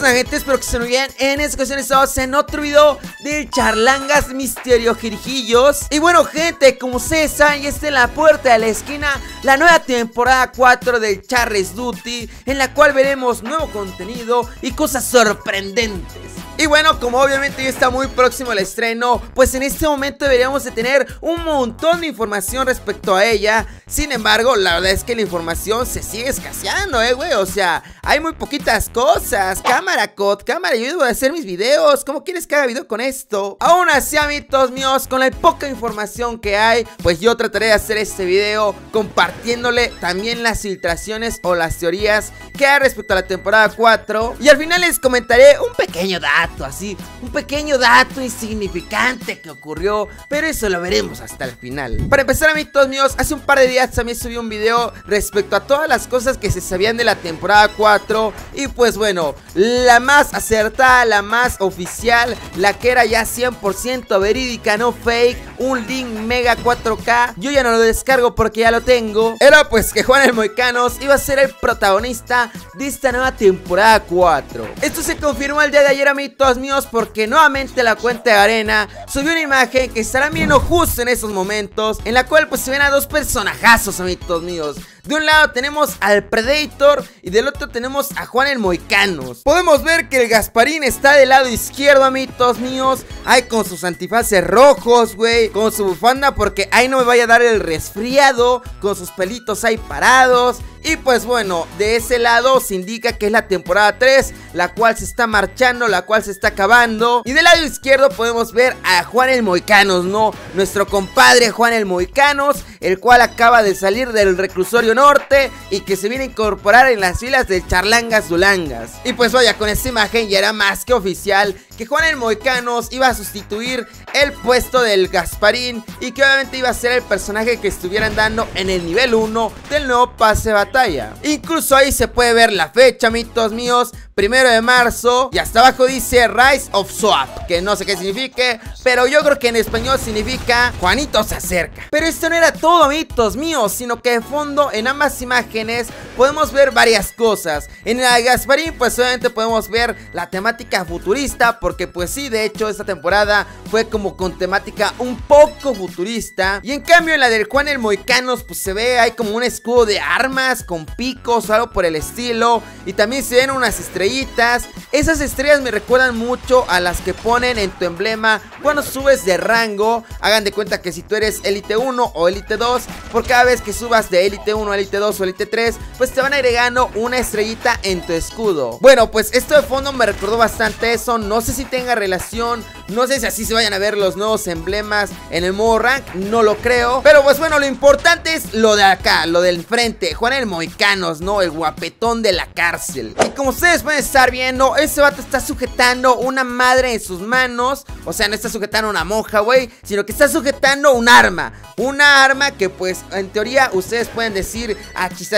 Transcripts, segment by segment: es la gente, espero que estén muy bien. En esta ocasión estamos en otro video de Charlangas Misterio Girjillos. Y bueno gente, como ustedes saben, ya está en la puerta de la esquina la nueva temporada 4 de Call of Duty, en la cual veremos nuevo contenido y cosas sorprendentes. Y bueno, como obviamente ya está muy próximo el estreno, pues en este momento deberíamos de tener un montón de información respecto a ella. Sin embargo, la verdad es que la información se sigue escaseando, güey. O sea, hay muy poquitas cosas. Cámara, COD, cámara, yo debo de hacer mis videos. ¿Cómo quieres que haga video con esto? Aún así, amigos míos, con la poca información que hay, pues yo trataré de hacer este video compartiéndole también las filtraciones o las teorías que hay respecto a la temporada 4. Y al final les comentaré un pequeño dato. Así, un pequeño dato insignificante que ocurrió, pero eso lo veremos hasta el final. Para empezar, amigos míos, hace un par de días también subí un video respecto a todas las cosas que se sabían de la temporada 4. Y pues bueno, la más acertada, la más oficial, la que era ya 100% verídica, no fake, un link mega 4K. Yo ya no lo descargo porque ya lo tengo. Era pues que Juan el Mohicanos iba a ser el protagonista de esta nueva temporada 4. Esto se confirmó el día de ayer, amigos míos, porque nuevamente la cuenta de Garena subió una imagen que estarán viendo justo en esos momentos, en la cual pues se ven a dos personajazos, amigos míos. De un lado tenemos al Predator y del otro tenemos a Juan el Mohicanos. Podemos ver que el Gasparín está del lado izquierdo, amigos míos. Ay, con sus antifaces rojos, güey, con su bufanda porque ahí no me vaya a dar el resfriado, con sus pelitos ahí parados. Y pues bueno, de ese lado se indica que es la temporada 3, la cual se está marchando, la cual se está acabando. Y del lado izquierdo podemos ver a Juan el Mohicanos, ¿no? Nuestro compadre Juan el Mohicanos, el cual acaba de salir del reclusorio norte y que se viene a incorporar en las filas de Charlangas Dulangas. Y pues vaya, con esta imagen ya era más que oficial que Juan el Mohicanos iba a sustituir el puesto del Gasparín y que obviamente iba a ser el personaje que estuvieran dando en el nivel 1 del nuevo pase de batalla. Incluso ahí se puede ver la fecha, amigos míos, 1 de marzo, y hasta abajo dice Rise of Swap, que no sé qué signifique, pero yo creo que en español significa Juanito se acerca. Pero esto no era todo, amigos míos, sino que de fondo en ambas imágenes podemos ver varias cosas. En la de Gasparín pues obviamente podemos ver la temática futurista, porque pues sí, de hecho esta temporada fue como con temática un poco futurista. Y en cambio en la del Juan el Mohicanos pues se ve, hay como un escudo de armas con picos o algo por el estilo, y también se ven unas estrellitas. Esas estrellas me recuerdan mucho a las que ponen en tu emblema cuando subes de rango. Hagan de cuenta que si tú eres Elite 1 o Elite 2, por cada vez que subas de Elite 1 a Elite 2 o Elite 3, pues te van agregando una estrellita en tu escudo. Bueno, pues esto de fondo me recordó bastante eso. No sé si tenga relación, no sé si así se vayan a ver los nuevos emblemas en el modo rank, no lo creo. Pero pues bueno, lo importante es lo de acá, lo del frente, Juan el Mohicanos, ¿no? El guapetón de la cárcel. Y como ustedes pueden estar viendo, ese vato está sujetando una madre en sus manos. O sea, no está sujetando una monja, güey, sino que está sujetando un arma. Una arma que pues en teoría ustedes pueden decir, achis,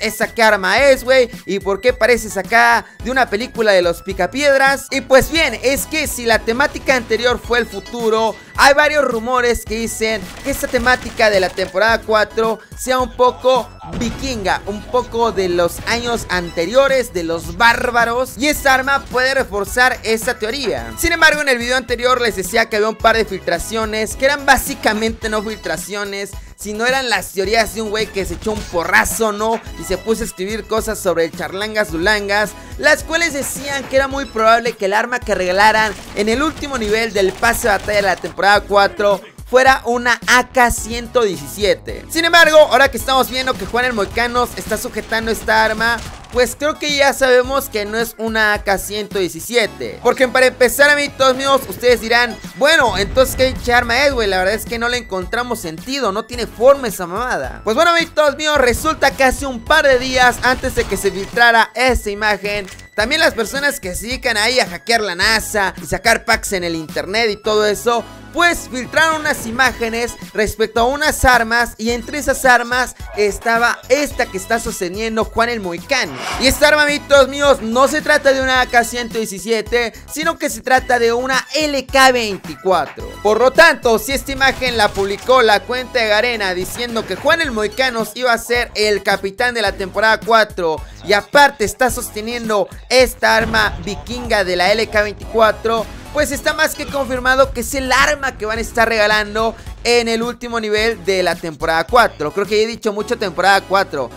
¿esa qué arma es, güey? ¿Y por qué parece sacada de una película de los Picapiedras? Y pues bien, es que si la temática anterior fue el futuro, hay varios rumores que dicen que esta temática de la temporada 4 sea un poco vikinga, un poco de los años anteriores, de los bárbaros, y esta arma puede reforzar esa teoría. Sin embargo, en el video anterior les decía que había un par de filtraciones que eran básicamente no filtraciones, sino eran las teorías de un güey que se echó un porrazo, ¿no? Y se puso a escribir cosas sobre el Charlangas Dulangas, las cuales decían que era muy probable que el arma que regalaran en el último nivel del pase de batalla de la temporada 4 fuera una AK-117. Sin embargo, ahora que estamos viendo que Juan el Mohicanos está sujetando esta arma, pues creo que ya sabemos que no es una AK-117. Porque para empezar, amigos míos, ustedes dirán, bueno, entonces ¿qué arma es, güey? La verdad es que no le encontramos sentido, no tiene forma esa mamada. Pues bueno, amigos míos, resulta que hace un par de días antes de que se filtrara esta imagen, también las personas que se dedican ahí a hackear la NASA y sacar packs en el internet y todo eso, pues filtraron unas imágenes respecto a unas armas, y entre esas armas estaba esta que está sosteniendo Juan el Mohicanos. Y esta arma, amigos míos, no se trata de una AK-117, sino que se trata de una LK-24. Por lo tanto, si esta imagen la publicó la cuenta de Garena diciendo que Juan el Mohicanos iba a ser el capitán de la temporada 4 y aparte está sosteniendo esta arma vikinga de la LK-24, pues está más que confirmado que es el arma que van a estar regalando en el último nivel de la temporada 4. Creo que ya he dicho mucho temporada 4.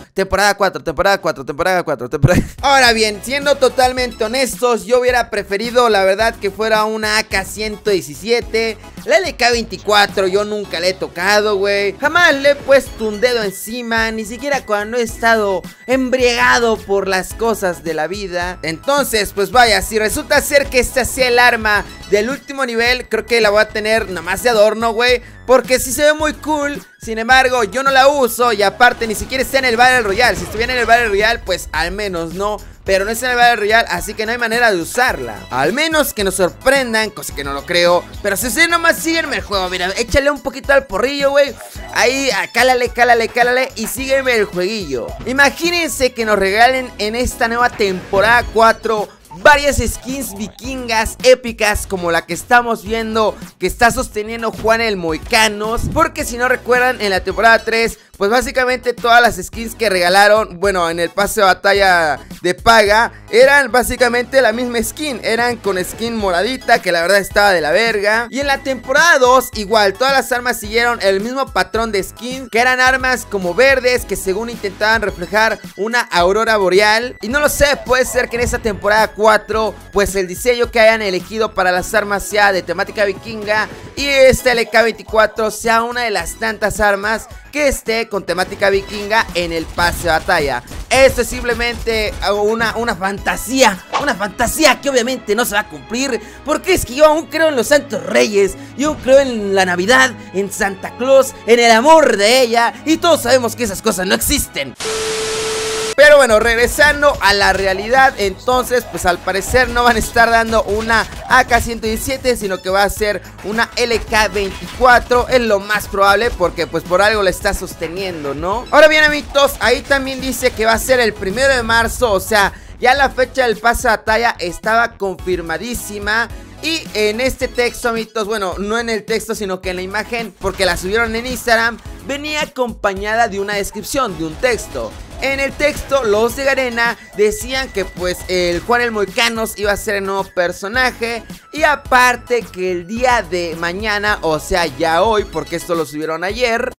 Ahora bien, siendo totalmente honestos, yo hubiera preferido la verdad que fuera una AK-117. La LK-24 yo nunca le he tocado, güey. Jamás le he puesto un dedo encima, ni siquiera cuando he estado embriagado por las cosas de la vida. Entonces, pues vaya, si resulta ser que esta sea el arma del último nivel, creo que la voy a tener nomás de adorno, güey, porque sí se ve muy cool. Sin embargo, yo no la uso y aparte ni siquiera está en el Battle Royale. Si estuviera en el Battle Royale, pues al menos no, pero no está en el Battle Royale, así que no hay manera de usarla. Al menos que nos sorprendan, cosa que no lo creo. Pero si ustedes nomás síguenme el juego, mira, échale un poquito al porrillo, güey. Ahí, cálale y sígueme el jueguillo. Imagínense que nos regalen en esta nueva temporada 4 varias skins vikingas épicas como la que estamos viendo que está sosteniendo Juan el Mohicanos, porque si no recuerdan, en la temporada 3, pues básicamente todas las skins que regalaron, bueno, en el pase de batalla de paga, eran básicamente la misma skin, eran con skin moradita, que la verdad estaba de la verga. Y en la temporada 2, igual, todas las armas siguieron el mismo patrón de skin, que eran armas como verdes, que según intentaban reflejar una aurora boreal. Y no lo sé, puede ser que en esta temporada 4, pues el diseño que hayan elegido para las armas sea de temática vikinga, y esta LK-24 sea una de las tantas armas que esté con temática vikinga en el pase de batalla. Esto es simplemente una fantasía que obviamente no se va a cumplir, porque es que yo aún creo en los Santos Reyes, yo creo en la Navidad, en Santa Claus, en el amor de ella, y todos sabemos que esas cosas no existen. Pero bueno, regresando a la realidad, entonces pues al parecer no van a estar dando una AK-117, sino que va a ser una LK-24, es lo más probable, porque pues por algo la está sosteniendo, ¿no? Ahora bien, amiguitos, ahí también dice que va a ser el 1 de marzo, o sea, ya la fecha del pase de batalla estaba confirmadísima. Y en este texto, amiguitos, bueno, no en el texto, sino que en la imagen, porque la subieron en Instagram, venía acompañada de una descripción, de un texto. En el texto, los de Garena decían que pues el Juan el Mohicanos iba a ser el nuevo personaje. Y aparte que el día de mañana, o sea ya hoy, porque esto lo subieron ayer,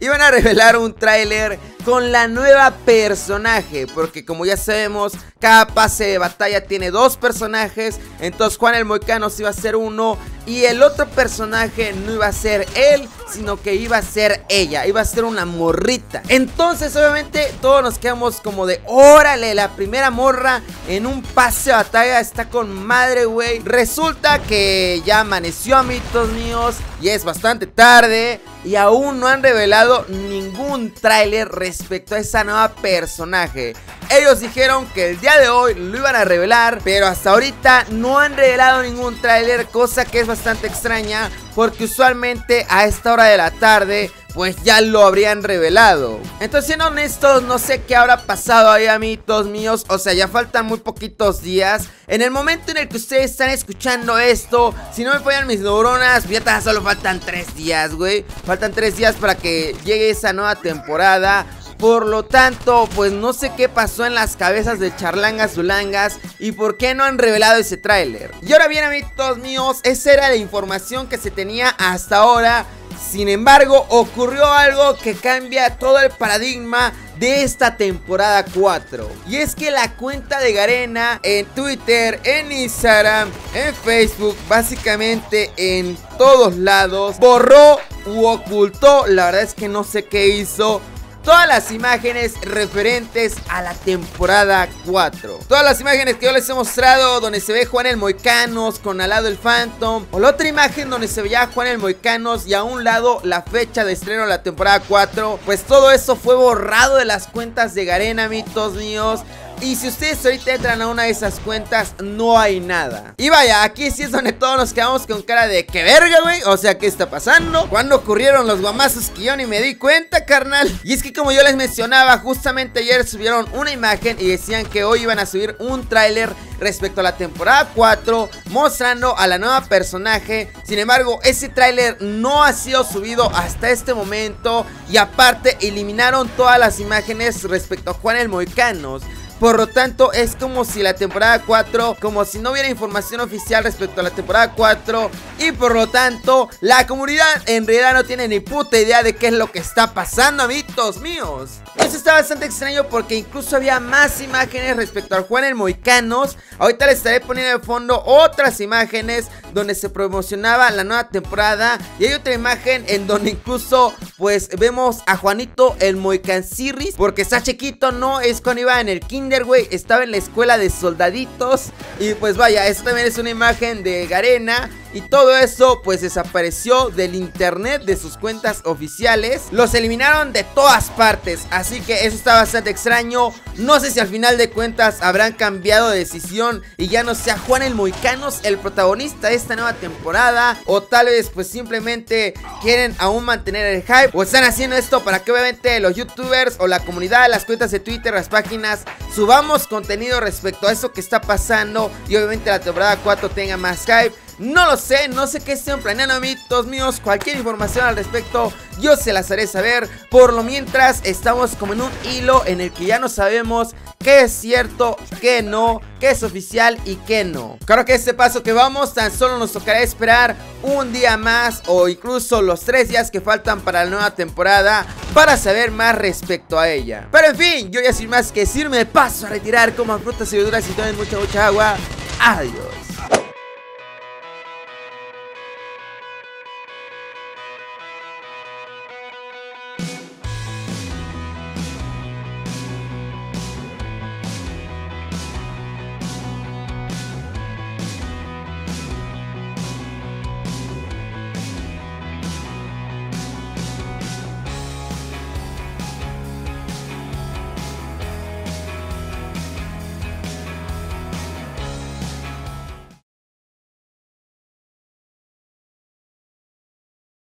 iban a revelar un tráiler con la nueva personaje, porque como ya sabemos, cada pase de batalla tiene dos personajes. Entonces Juan el Mohicanos iba a ser uno, y el otro personaje no iba a ser él, sino que iba a ser ella, iba a ser una morrita. Entonces obviamente todos nos quedamos como de órale, la primera morra en un pase de batalla está con madre, güey. Resulta que ya amaneció, amiguitos míos, y es bastante tarde, y aún no han revelado ningún tráiler respecto a esa nueva personaje. Ellos dijeron que el día de hoy lo iban a revelar, pero hasta ahorita no han revelado ningún tráiler, cosa que es bastante extraña, porque usualmente a esta hora de la tarde pues ya lo habrían revelado. Entonces, siendo honestos, no sé qué habrá pasado ahí, amiguitos míos. O sea, ya faltan muy poquitos días. En el momento en el que ustedes están escuchando esto, si no me fallan mis neuronas, ya tan solo faltan 3 días, güey. Faltan 3 días para que llegue esa nueva temporada. Por lo tanto, pues no sé qué pasó en las cabezas de Charlangas Misterio y por qué no han revelado ese tráiler. Y ahora bien, amiguitos míos, esa era la información que se tenía hasta ahora. Sin embargo, ocurrió algo que cambia todo el paradigma de esta temporada 4. Y es que la cuenta de Garena en Twitter, en Instagram, en Facebook, básicamente en todos lados, borró u ocultó, la verdad es que no sé qué hizo, todas las imágenes referentes a la temporada 4. Todas las imágenes que yo les he mostrado, donde se ve Juan el Mohicanos con al lado el Phantom, o la otra imagen donde se veía Juan el Mohicanos y a un lado la fecha de estreno de la temporada 4. Pues todo eso fue borrado de las cuentas de Garena, amiguitos míos. Y si ustedes ahorita entran a una de esas cuentas, no hay nada. Y vaya, aquí sí es donde todos nos quedamos con cara de que verga, güey. O sea, ¿qué está pasando? ¿Cuándo ocurrieron los guamazos que yo ni me di cuenta, carnal? Y es que como yo les mencionaba, justamente ayer subieron una imagen y decían que hoy iban a subir un tráiler respecto a la temporada 4, mostrando a la nueva personaje. Sin embargo, ese tráiler no ha sido subido hasta este momento. Y aparte, eliminaron todas las imágenes respecto a Juan el Mohicanos. Por lo tanto, es como si la temporada 4, como si no hubiera información oficial respecto a la temporada 4. Y por lo tanto, la comunidad en realidad no tiene ni puta idea de qué es lo que está pasando, amiguitos míos. Eso está bastante extraño porque incluso había más imágenes respecto al Juan el Mohicanos. Ahorita les estaré poniendo de fondo otras imágenes donde se promocionaba la nueva temporada. Y hay otra imagen en donde incluso pues vemos a Juanito el Mohicansirris, porque está chiquito, no es cuando iba en el kinder, güey, estaba en la escuela de soldaditos. Y pues vaya, esta también es una imagen de Garena. Y todo eso pues desapareció del internet, de sus cuentas oficiales. Los eliminaron de todas partes, así que eso está bastante extraño. No sé si al final de cuentas habrán cambiado de decisión y ya no sea Juan el Mohicanos el protagonista de esta nueva temporada, o tal vez pues simplemente quieren aún mantener el hype, o están haciendo esto para que obviamente los youtubers o la comunidad, las cuentas de Twitter, las páginas, subamos contenido respecto a eso que está pasando y obviamente la temporada 4 tenga más hype. No lo sé, no sé qué estén planeando, amiguitos míos. Cualquier información al respecto yo se las haré saber. Por lo mientras estamos como en un hilo en el que ya no sabemos qué es cierto, qué no, qué es oficial y qué no. Claro que este paso que vamos tan solo nos tocará esperar un día más, o incluso los 3 días que faltan para la nueva temporada, para saber más respecto a ella. Pero en fin, yo ya sin más que decir me paso a retirar. Coman frutas y verduras y tomen mucha agua. Adiós.